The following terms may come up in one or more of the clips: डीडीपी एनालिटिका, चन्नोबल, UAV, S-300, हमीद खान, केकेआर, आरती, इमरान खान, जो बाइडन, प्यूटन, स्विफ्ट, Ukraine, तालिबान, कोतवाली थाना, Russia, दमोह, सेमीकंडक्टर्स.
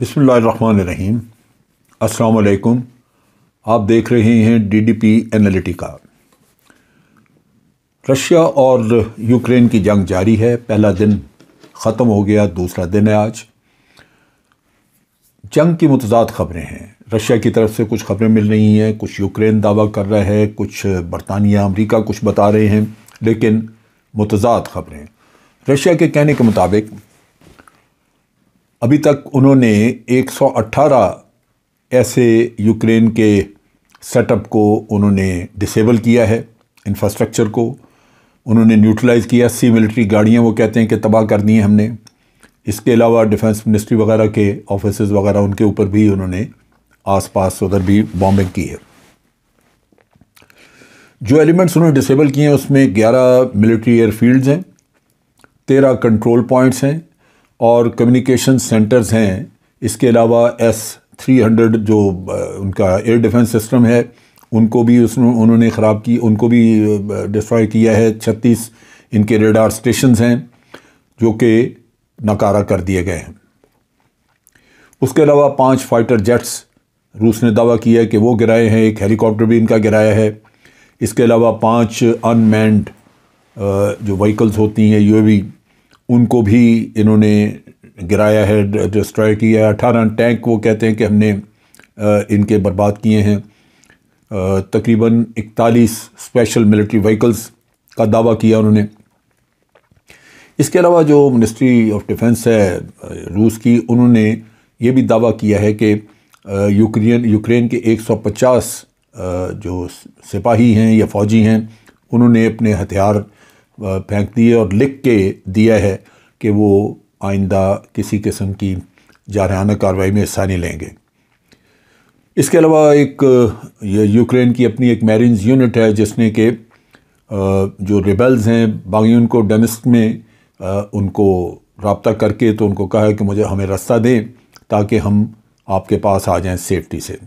बिस्मिल्लाहिर्रहमानिर्रहीम। अस्सलामु अलैकुम। आप देख रहे हैं डीडीपी एनालिटिका। रशिया और यूक्रेन की जंग जारी है। पहला दिन ख़त्म हो गया, दूसरा दिन है आज। जंग की मुतजाद ख़बरें हैं। रशिया की तरफ से कुछ ख़बरें मिल रही हैं, कुछ यूक्रेन दावा कर रहा है, कुछ बरतानिया अमेरिका कुछ बता रहे हैं, लेकिन मुतजाद ख़बरें। रशिया के कहने के मुताबिक अभी तक उन्होंने 118 ऐसे यूक्रेन के सेटअप को उन्होंने डिसेबल किया है, इंफ्रास्ट्रक्चर को उन्होंने न्यूट्रलाइज़ किया। सी मिलिट्री गाड़ियाँ वो कहते हैं कि तबाह कर दी हैं हमने। इसके अलावा डिफेंस मिनिस्ट्री वगैरह के ऑफिसेज़ वगैरह उनके ऊपर भी उन्होंने आसपास उधर भी बॉम्बिंग की है। जो एलिमेंट्स उन्होंने डिसेबल किए हैं उसमें 11 मिलिट्री एयरफील्ड्स हैं, 13 कंट्रोल पॉइंट्स हैं और कम्युनिकेशन सेंटर्स हैं। इसके अलावा S-300 जो उनका एयर डिफेंस सिस्टम है उनको भी उन्होंने ख़राब की, उनको भी डिस्ट्रॉय किया है। 36 इनके रेडार स्टेशंस हैं जो कि नकारा कर दिए गए हैं। उसके अलावा 5 फाइटर जेट्स रूस ने दावा किया है कि वो गिराए हैं, एक हेलीकॉप्टर भी इनका गिराया है। इसके अलावा 5 अनमैन्ड जो व्हीकल्स होती हैं UAV उनको भी इन्होंने गिराया है, डिस्ट्रॉय किया है। 18 टैंक वो कहते हैं कि हमने इनके बर्बाद किए हैं। तकरीबन 41 स्पेशल मिलिट्री व्हीकल्स का दावा किया उन्होंने। इसके अलावा जो मिनिस्ट्री ऑफ डिफेंस है रूस की, उन्होंने ये भी दावा किया है कि यूक्रेन के 150 जो सिपाही हैं या फ़ौजी हैं उन्होंने अपने हथियार फेंक दिए और लिख के दिया है कि वो आइंदा किसी किस्म की जारहाना कार्रवाई में हिस्सा नहीं लेंगे। इसके अलावा एक यूक्रेन की अपनी एक मैरीन यूनिट है जिसने के जो रिबेल्स हैं बागी उनको डोनेट्स्क में उनको रब्ता करके तो उनको कहा है कि मुझे हमें रास्ता दें ताकि हम आपके पास आ जाएं सेफ्टी से।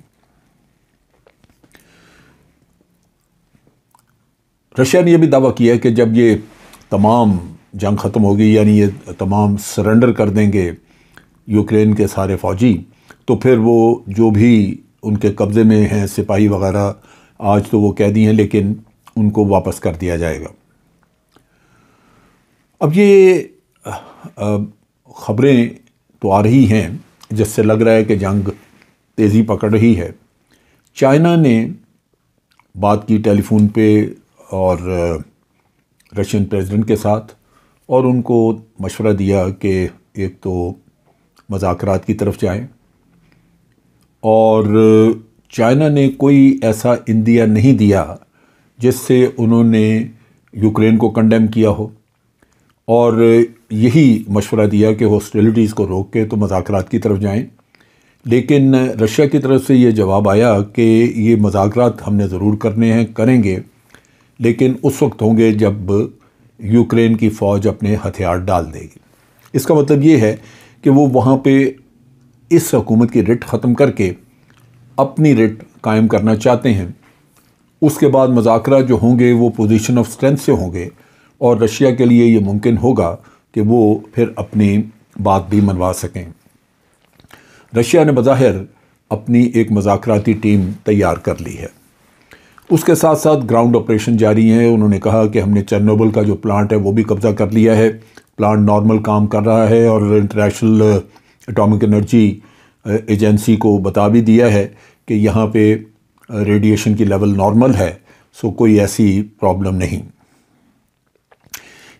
रशिया ने यह भी दावा किया है कि जब ये तमाम जंग ख़त्म होगी, यानी ये तमाम सरेंडर कर देंगे यूक्रेन के सारे फ़ौजी, तो फिर वो जो भी उनके कब्ज़े में हैं सिपाही वगैरह, आज तो वो कैदी हैं लेकिन उनको वापस कर दिया जाएगा। अब ये ख़बरें तो आ रही हैं जिससे लग रहा है कि जंग तेज़ी पकड़ रही है। चाइना ने बात की टेलीफोन पे और रशियन प्रेसिडेंट के साथ और उनको मशवरा दिया कि एक तो मज़ाकरात की तरफ जाएं, और चाइना ने कोई ऐसा इंदिया नहीं दिया जिससे उन्होंने यूक्रेन को कंडेम किया हो, और यही मशवरा दिया कि हॉस्टिलिटीज़ को रोक के तो मज़ाकरात की तरफ जाएं। लेकिन रशिया की तरफ से ये जवाब आया कि ये मज़ाकरात हमने ज़रूर करने हैं, करेंगे, लेकिन उस वक्त होंगे जब यूक्रेन की फ़ौज अपने हथियार डाल देगी। इसका मतलब ये है कि वो वहाँ पे इस हुकूमत की रिट ख़त्म करके अपनी रिट कायम करना चाहते हैं। उसके बाद मुज़ाकरात जो होंगे वो पोजीशन ऑफ स्ट्रेंथ से होंगे, और रशिया के लिए ये मुमकिन होगा कि वो फिर अपनी बात भी मनवा सकें। रशिया ने बज़ाहिर अपनी एक मुज़ाकराती टीम तैयार कर ली है। उसके साथ साथ ग्राउंड ऑपरेशन जारी हैं। उन्होंने कहा कि हमने चन्नोबल का जो प्लांट है वो भी कब्ज़ा कर लिया है, प्लांट नॉर्मल काम कर रहा है, और इंटरनेशनल एटॉमिक एनर्जी एजेंसी को बता भी दिया है कि यहाँ पे रेडिएशन की लेवल नॉर्मल है, सो कोई ऐसी प्रॉब्लम नहीं।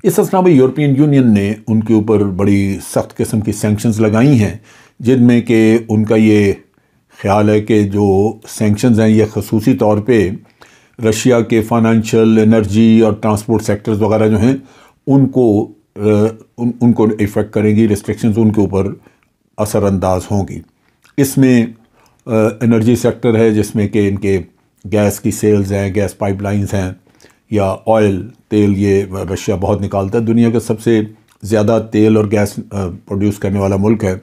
इस असना में यूरोपियन यूनियन ने उनके ऊपर बड़ी सख्त किस्म की सेंक्शंस लगाई हैं, जिनमें कि उनका ये ख्याल है कि जो सेंक्शंस हैं ये खसूसी तौर पर रशिया के फाइनेंशियल, एनर्जी और ट्रांसपोर्ट सेक्टर्स वगैरह जो हैं उनको इफ़ेक्ट करेंगी। रिस्ट्रिक्शंस उनके ऊपर असरअंदाज होंगी। इसमें एनर्जी सेक्टर है जिसमें कि इनके गैस की सेल्स हैं, गैस पाइपलाइंस हैं, या ऑयल तेल, ये रशिया बहुत निकालता है, दुनिया का सबसे ज़्यादा तेल और गैस प्रोड्यूस करने वाला मुल्क है।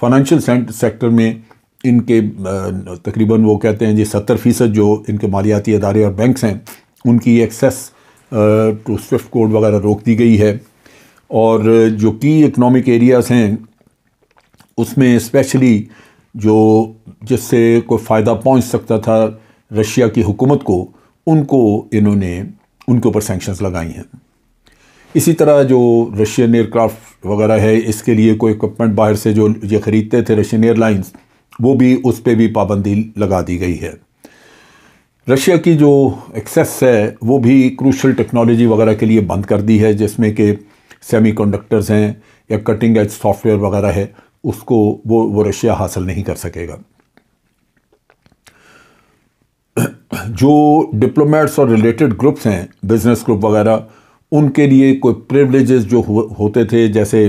फाइनेंशियल सेक्टर में इनके तकरीबन वो कहते हैं जी 70% जो इनके मालियाती अदारे और बैंक्स हैं उनकी एक्सेस टू स्विफ्ट कोड वगैरह रोक दी गई है, और जो की इकनॉमिक एरियाज़ हैं उसमें स्पेशली जो जिससे कोई फ़ायदा पहुंच सकता था रशिया की हुकूमत को, उनके ऊपर सैंक्शंस लगाई हैं। इसी तरह जो रशियन एयरक्राफ्ट वगैरह है, इसके लिए कोई इक्विपमेंट बाहर से जो ये ख़रीदते थे रशियन एयरलाइंस, वो भी उस पर भी पाबंदी लगा दी गई है। रशिया की जो एक्सेस है वो भी क्रूशल टेक्नोलॉजी वगैरह के लिए बंद कर दी है, जिसमें कि सेमीकंडक्टर्स हैं या कटिंग एज सॉफ्टवेयर वगैरह है, उसको वो रशिया हासिल नहीं कर सकेगा। जो डिप्लोमेट्स और रिलेटेड ग्रुप्स हैं, बिजनेस ग्रुप वगैरह, उनके लिए कोई प्रिविलेजेस जो होते थे, जैसे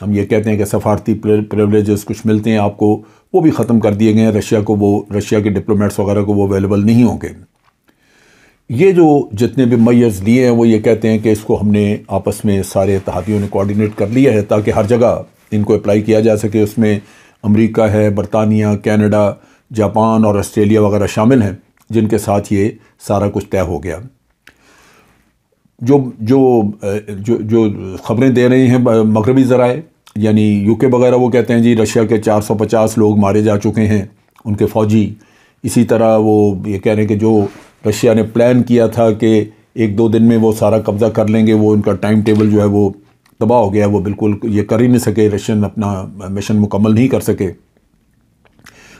हम ये कहते हैं कि सफारती प्रिविलेजेस कुछ मिलते हैं आपको, वो भी ख़त्म कर दिए गए हैं। रशिया के डिप्लोमेट्स वगैरह को वो अवेलेबल नहीं होंगे। ये जो जितने भी मैयर्स लिए हैं वो ये कहते हैं कि इसको हमने आपस में सारे इत्तहादियों ने कोऑर्डिनेट कर लिया है ताकि हर जगह इनको अप्लाई किया जा सके। उसमें अमेरिका है, बरतानिया, कनाडा, जापान और ऑस्ट्रेलिया वगैरह शामिल हैं, जिनके साथ ये सारा कुछ तय हो गया। जो जो जो जो ख़बरें दे रहे हैं मगरबी ज़राए, यानी यूके वगैरह, वो कहते हैं जी रशिया के 450 लोग मारे जा चुके हैं, उनके फ़ौजी। इसी तरह वो ये कह रहे हैं कि जो रशिया ने प्लान किया था कि 1-2 दिन में वो सारा कब्ज़ा कर लेंगे, वो उनका टाइम टेबल जो है वो तबाह हो गया, वो बिल्कुल ये कर ही नहीं सके, रशियन अपना मिशन मुकम्मल नहीं कर सके।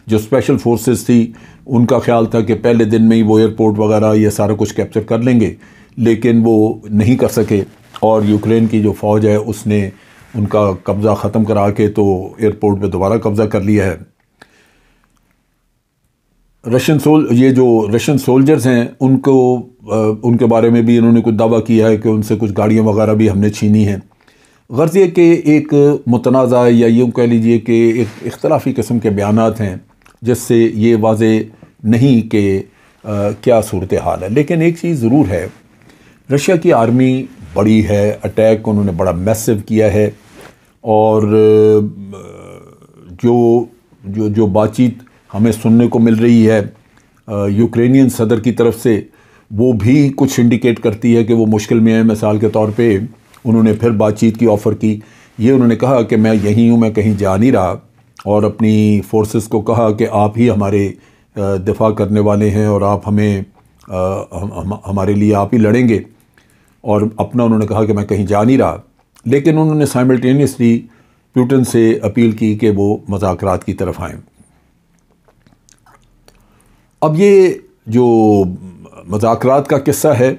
जो स्पेशल फोर्सेस थी, उनका ख्याल था कि पहले दिन में ही वो एयरपोर्ट वगैरह ये सारा कुछ कैप्चर कर लेंगे, लेकिन वो नहीं कर सके। और यूक्रेन की जो फ़ौज है उसने उनका कब्ज़ा ख़त्म करा के तो एयरपोर्ट पे दोबारा कब्ज़ा कर लिया है। रशियन सोल्जर्स हैं, उनके बारे में भी इन्होंने कुछ दावा किया है कि उनसे कुछ गाड़ियाँ वगैरह भी हमने छीनी हैं। गर्ज़ ये कि एक मुतनाज़ा या यूँ कह लीजिए कि एक इख्तलाफ़ी किस्म के बयानात हैं, जिससे ये वाज़े नहीं कि क्या सूरत हाल है। लेकिन एक चीज़ ज़रूर है, रशिया की आर्मी बड़ी है, अटैक उन्होंने बड़ा मैसिव किया है, और जो जो जो बातचीत हमें सुनने को मिल रही है यूक्रेनियन सदर की तरफ से, वो भी कुछ इंडिकेट करती है कि वो मुश्किल में है। मिसाल के तौर पे उन्होंने फिर बातचीत की ऑफ़र की, ये उन्होंने कहा कि मैं यहीं हूँ, मैं कहीं जा नहीं रहा, और अपनी फोर्सेस को कहा कि आप ही हमारे दिफा करने वाले हैं और आप हमारे लिए आप ही लड़ेंगे। और अपना उन्होंने कहा कि मैं कहीं जा नहीं रहा, लेकिन उन्होंने साइमल्टेनियसली प्यूटन से अपील की कि वो मुज़ाकरात की तरफ आएँ। अब ये जो मुज़ाकरात का किस्सा है,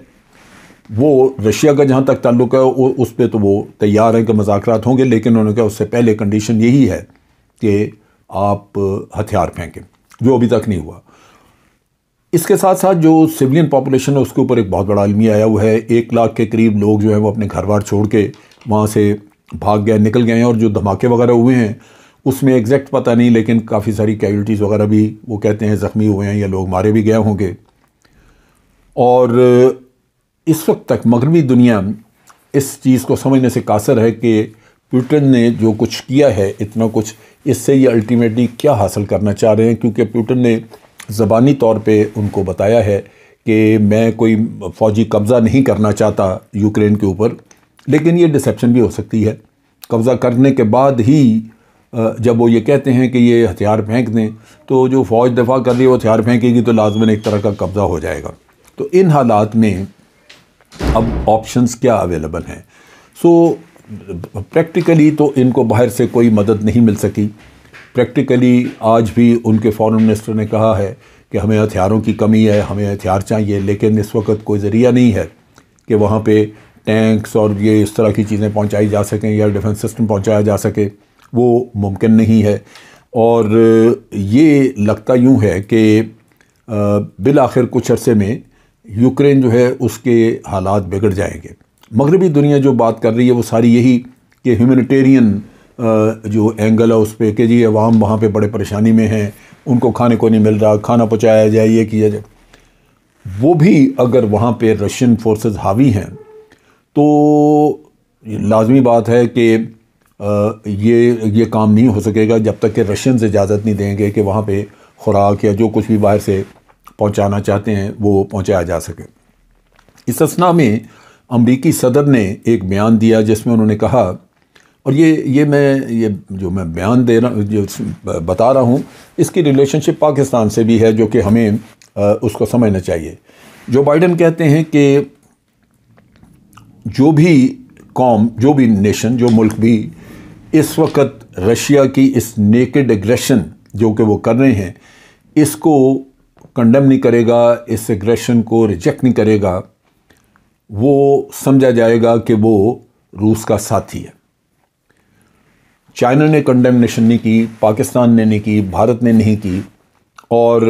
वो रशिया का जहाँ तक ताल्लुक़ है उस पर तो वो तैयार हैं कि मुज़ाकरात होंगे, लेकिन उन्होंने कहा उससे पहले कंडीशन यही है कि आप हथियार फेंकें, जो अभी तक नहीं हुआ। इसके साथ साथ जो सिविलियन पॉपुलेशन है उसके ऊपर एक बहुत बड़ा आलमी आया हुआ है। 1 लाख के करीब लोग जो हैं वो अपने घर बार छोड़ के वहाँ से भाग गए, निकल गए हैं। और जो धमाके वगैरह हुए हैं उसमें एग्जैक्ट पता नहीं, लेकिन काफ़ी सारी कैजुअल्टीज़ वगैरह भी वो कहते हैं ज़ख्मी हुए हैं या लोग मारे भी गए होंगे। और इस वक्त तक मगरबी दुनिया इस चीज़ को समझने से कासर है कि प्यूटन ने जो कुछ किया है, इतना कुछ, इससे ये अल्टीमेटली क्या हासिल करना चाह रहे हैं, क्योंकि प्यूटन ने ज़बानी तौर पे उनको बताया है कि मैं कोई फ़ौजी कब्ज़ा नहीं करना चाहता यूक्रेन के ऊपर। लेकिन ये डिसेप्शन भी हो सकती है, कब्ज़ा करने के बाद ही जब वो ये कहते हैं कि ये हथियार फेंक दें, तो जो फ़ौज दफा कर रही है वो हथियार फेंकेगी, तो लाजमन एक तरह का कब्ज़ा हो जाएगा। तो इन हालात में अब ऑप्शंस क्या अवेलेबल हैं? सो प्रैक्टिकली तो इनको बाहर से कोई मदद नहीं मिल सकी। प्रैक्टिकली आज भी उनके फॉरेन मिनिस्टर ने कहा है कि हमें हथियारों की कमी है, हमें हथियार चाहिए, लेकिन इस वक्त कोई ज़रिया नहीं है कि वहाँ पे टैंक्स और ये इस तरह की चीज़ें पहुँचाई जा सकें या डिफेंस सिस्टम पहुँचाया जा सके, वो मुमकिन नहीं है। और ये लगता यूँ है कि बिल आखिर कुछ अरसे में यूक्रेन जो है उसके हालात बिगड़ जाएंगे। मगरबी दुनिया जो बात कर रही है वो सारी यही कि ह्यूमैनिटेरियन जो एंगल है उस पर कि जी अवाम वहाँ पे बड़े परेशानी में हैं, उनको खाने को नहीं मिल रहा, खाना पहुँचाया जाए, ये किया जाए। वो भी अगर वहाँ पे रशियन फोर्सेस हावी हैं तो लाजमी बात है कि ये काम नहीं हो सकेगा जब तक कि रशियन इजाज़त नहीं देंगे कि वहाँ पे खुराक या जो कुछ भी बाहर से पहुँचाना चाहते हैं वो पहुँचाया जा सके। इस असना में अमरीकी सदर ने एक बयान दिया जिसमें उन्होंने कहा, और ये जो मैं बयान दे रहा हूँ, जो बता रहा हूँ, इसकी रिलेशनशिप पाकिस्तान से भी है, जो कि हमें उसको समझना चाहिए। जो बाइडन कहते हैं कि जो भी कौम, जो भी नेशन, जो मुल्क भी इस वक्त रशिया की इस नेकेड एग्रेशन जो कि वो कर रहे हैं, इसको कंडेम नहीं करेगा, इस एग्रेशन को रिजेक्ट नहीं करेगा, वो समझा जाएगा कि वो रूस का साथी है। चाइना ने कंडेमनेशन नहीं की, पाकिस्तान ने नहीं की, भारत ने नहीं की, और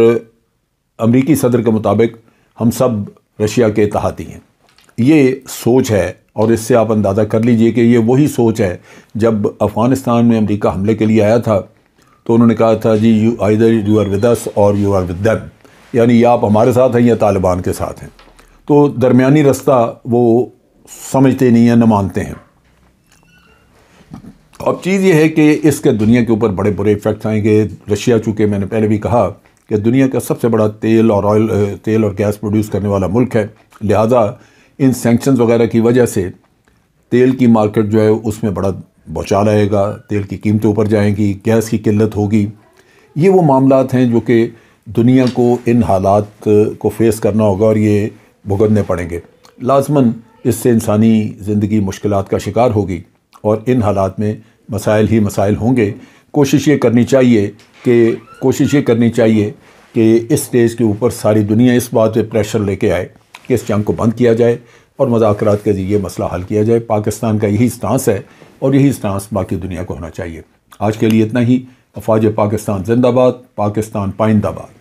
अमेरिकी सदर के मुताबिक हम सब रशिया के इत्तेहादी हैं। ये सोच है, और इससे आप अंदाज़ा कर लीजिए कि ये वही सोच है जब अफ़गानिस्तान में अमेरिका हमले के लिए आया था तो उन्होंने कहा था जी either you are with us or you are with them, यानी या आप हमारे साथ हैं या तालिबान के साथ हैं। तो दरमियानी रास्ता वो समझते नहीं हैं, न मानते हैं। अब चीज़ ये है कि इसके दुनिया के ऊपर बड़े बुरे इफ़ेक्ट्स आएंगे। रशिया चूँकि मैंने पहले भी कहा कि दुनिया का सबसे बड़ा तेल और गैस प्रोड्यूस करने वाला मुल्क है, लिहाजा इन सैंक्शंस वगैरह की वजह से तेल की मार्केट जो है उसमें बड़ा बौचाल आएगा, तेल की कीमतें ऊपर जाएंगी, गैस की किल्लत होगी। ये वो मामलात हैं जो कि दुनिया को इन हालात को फेस करना होगा और ये भुगतने पड़ेंगे। लाजमन इससे इंसानी ज़िंदगी मुश्किलात का शिकार होगी और इन हालात में मसाइल ही मसाइल होंगे। कोशिश ये करनी चाहिए कि इस स्टेज के ऊपर सारी दुनिया इस बात पे प्रेशर लेके आए कि इस जंग को बंद किया जाए और मज़ाकरात के ज़रिए मसला हल किया जाए। पाकिस्तान का यही स्टांस है और यही स्टांस बाकी दुनिया को होना चाहिए। आज के लिए इतना ही। अफ़वाज पाकिस्तान जिंदाबाद, पाकिस्तान पाइंदाबाद।